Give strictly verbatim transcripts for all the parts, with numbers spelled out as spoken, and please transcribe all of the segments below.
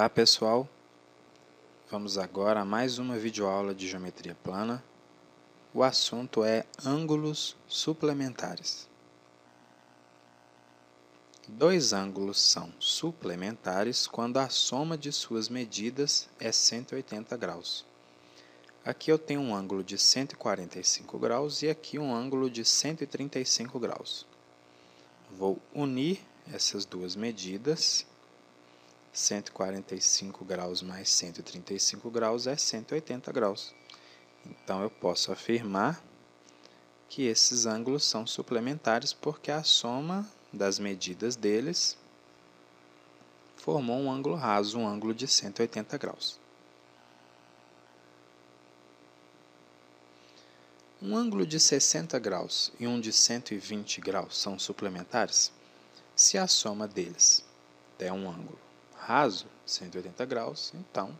Olá pessoal, vamos agora a mais uma videoaula de geometria plana. O assunto é ângulos suplementares. Dois ângulos são suplementares quando a soma de suas medidas é cento e oitenta graus. Aqui eu tenho um ângulo de cento e quarenta e cinco graus e aqui um ângulo de cento e trinta e cinco graus. Vou unir essas duas medidas. cento e quarenta e cinco graus mais cento e trinta e cinco graus é cento e oitenta graus. Então, eu posso afirmar que esses ângulos são suplementares porque a soma das medidas deles formou um ângulo raso, um ângulo de cento e oitenta graus. Um ângulo de sessenta graus e um de cento e vinte graus são suplementares se a soma deles der um ângulo raso, cento e oitenta graus, então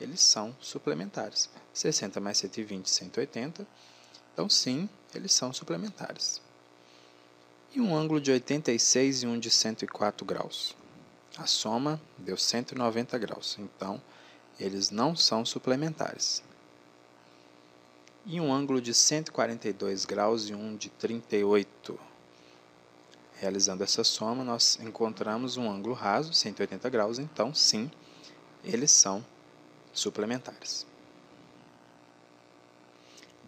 eles são suplementares. sessenta mais cento e vinte, cento e oitenta. Então, sim, eles são suplementares. E um ângulo de oitenta e seis e um de cento e quatro graus. A soma deu cento e noventa graus. Então, eles não são suplementares. E um ângulo de cento e quarenta e dois graus e um de trinta e oito. Realizando essa soma, nós encontramos um ângulo raso, cento e oitenta graus. Então, sim, eles são suplementares.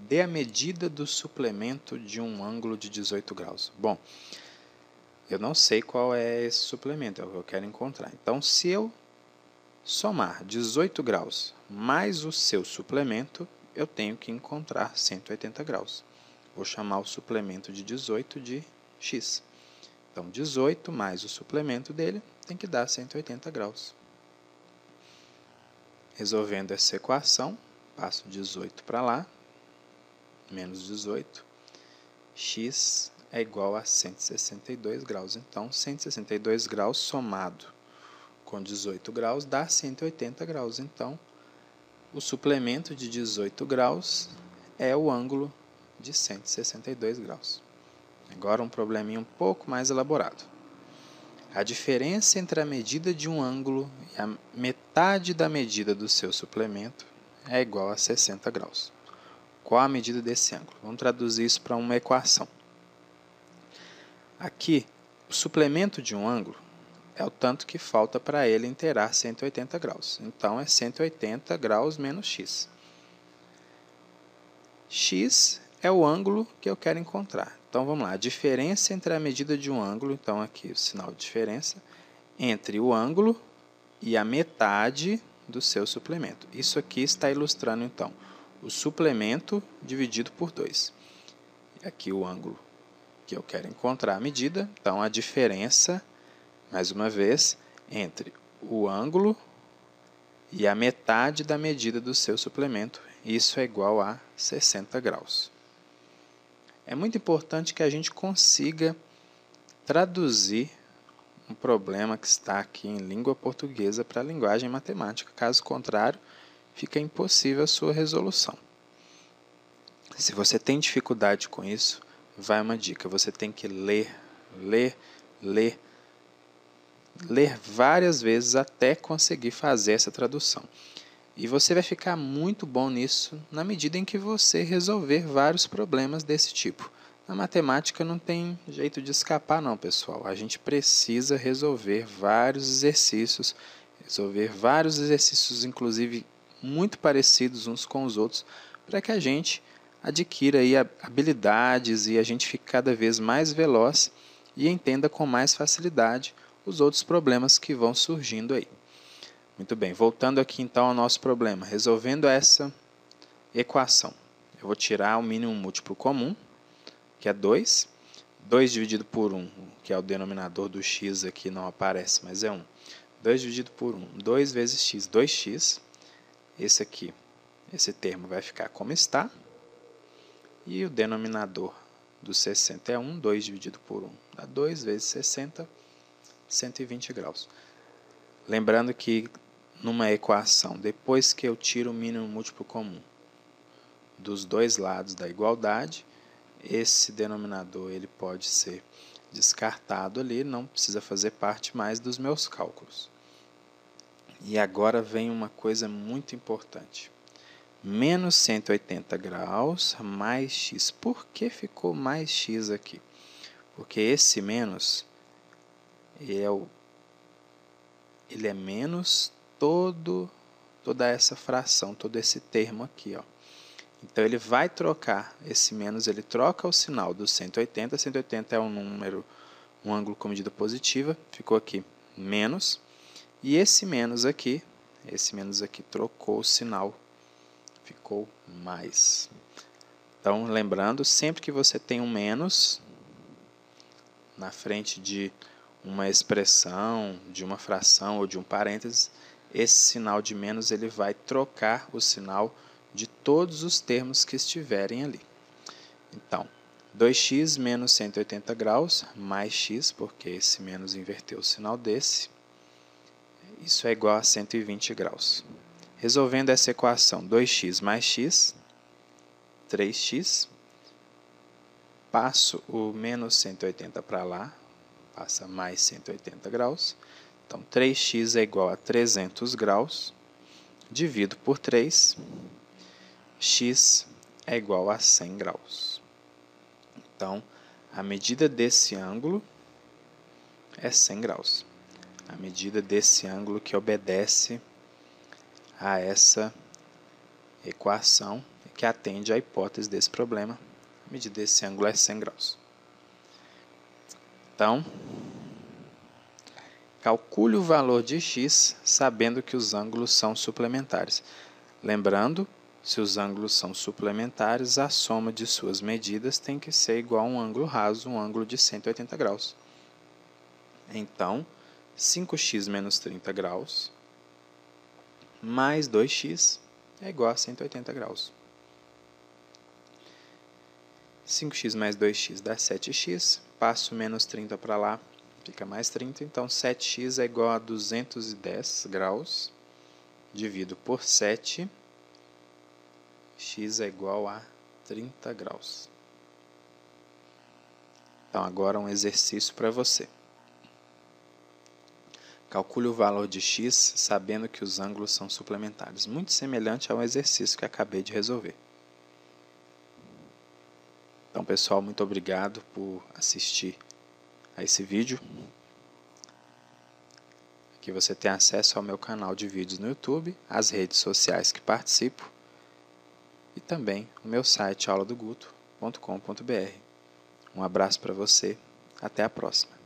Dê a medida do suplemento de um ângulo de dezoito graus. Bom, eu não sei qual é esse suplemento, é o que eu quero encontrar. Então, se eu somar dezoito graus mais o seu suplemento, eu tenho que encontrar cento e oitenta graus. Vou chamar o suplemento de dezoito de x. Então, dezoito mais o suplemento dele tem que dar cento e oitenta graus. Resolvendo essa equação, passo dezoito para lá, menos dezoito, x é igual a cento e sessenta e dois graus. Então, cento e sessenta e dois graus somado com dezoito graus dá cento e oitenta graus. Então, o suplemento de dezoito graus é o ângulo de cento e sessenta e dois graus. Agora, um probleminha um pouco mais elaborado. A diferença entre a medida de um ângulo e a metade da medida do seu suplemento é igual a sessenta graus. Qual a medida desse ângulo? Vamos traduzir isso para uma equação. Aqui, o suplemento de um ângulo é o tanto que falta para ele inteirar cento e oitenta graus. Então, é cento e oitenta graus menos x. X é o ângulo que eu quero encontrar. Então, vamos lá. A diferença entre a medida de um ângulo, então aqui o sinal de diferença, entre o ângulo e a metade do seu suplemento. Isso aqui está ilustrando, então, o suplemento dividido por dois. Aqui o ângulo que eu quero encontrar a medida. Então, a diferença, mais uma vez, entre o ângulo e a metade da medida do seu suplemento. Isso é igual a sessenta graus. É muito importante que a gente consiga traduzir um problema que está aqui em língua portuguesa para a linguagem matemática. Caso contrário, fica impossível a sua resolução. Se você tem dificuldade com isso, vai uma dica. Você tem que ler, ler, ler, ler várias vezes até conseguir fazer essa tradução. E você vai ficar muito bom nisso na medida em que você resolver vários problemas desse tipo. Na matemática não tem jeito de escapar não, pessoal. A gente precisa resolver vários exercícios, resolver vários exercícios, inclusive muito parecidos uns com os outros, para que a gente adquira aí habilidades e a gente fique cada vez mais veloz e entenda com mais facilidade os outros problemas que vão surgindo aí. Muito bem, voltando aqui então ao nosso problema, resolvendo essa equação, eu vou tirar o mínimo múltiplo comum, que é dois, dois dividido por um, que é o denominador do x aqui, não aparece, mas é um, dois dividido por um, dois vezes x, dois x, esse aqui, esse termo vai ficar como está, e o denominador do sessenta é um, dois dividido por um, dá dois vezes sessenta, cento e vinte graus. Lembrando que numa equação, depois que eu tiro o mínimo múltiplo comum dos dois lados da igualdade, esse denominador ele pode ser descartado ali, não precisa fazer parte mais dos meus cálculos. E agora vem uma coisa muito importante. Menos cento e oitenta graus mais x. Por que ficou mais x aqui? Porque esse menos, ele é, o, ele é menos todo, toda essa fração, todo esse termo aqui, ó. Então, ele vai trocar esse menos, ele troca o sinal do cento e oitenta. cento e oitenta é um número, um ângulo com medida positiva. Ficou aqui menos. E esse menos aqui, esse menos aqui trocou o sinal, ficou mais. Então, lembrando, sempre que você tem um menos na frente de uma expressão, de uma fração ou de um parênteses, esse sinal de menos ele vai trocar o sinal de todos os termos que estiverem ali. Então, dois x menos cento e oitenta graus mais x, porque esse menos inverteu o sinal desse, isso é igual a cento e vinte graus. Resolvendo essa equação, dois x mais x, três x, passo o menos cento e oitenta para lá, passa mais cento e oitenta graus, então três x é igual a trezentos graus, divido por três, x é igual a cem graus. Então, a medida desse ângulo é cem graus. A medida desse ângulo que obedece a essa equação, que atende à hipótese desse problema, a medida desse ângulo é cem graus. Então, calcule o valor de x sabendo que os ângulos são suplementares. Lembrando, se os ângulos são suplementares, a soma de suas medidas tem que ser igual a um ângulo raso, um ângulo de cento e oitenta graus. Então, cinco x menos trinta graus mais dois x é igual a cento e oitenta graus. cinco x mais dois x dá sete x, passo menos trinta para lá, fica mais trinta, então sete x é igual a duzentos e dez graus, divido por sete, x é igual a trinta graus. Então, agora um exercício para você. Calcule o valor de x sabendo que os ângulos são suplementares, muito semelhante ao exercício que acabei de resolver. Então, pessoal, muito obrigado por assistir a esse vídeo. Aqui você tem acesso ao meu canal de vídeos no YouTube, as redes sociais que participo e também o meu site aula do guto ponto com ponto br. Um abraço para você, até a próxima.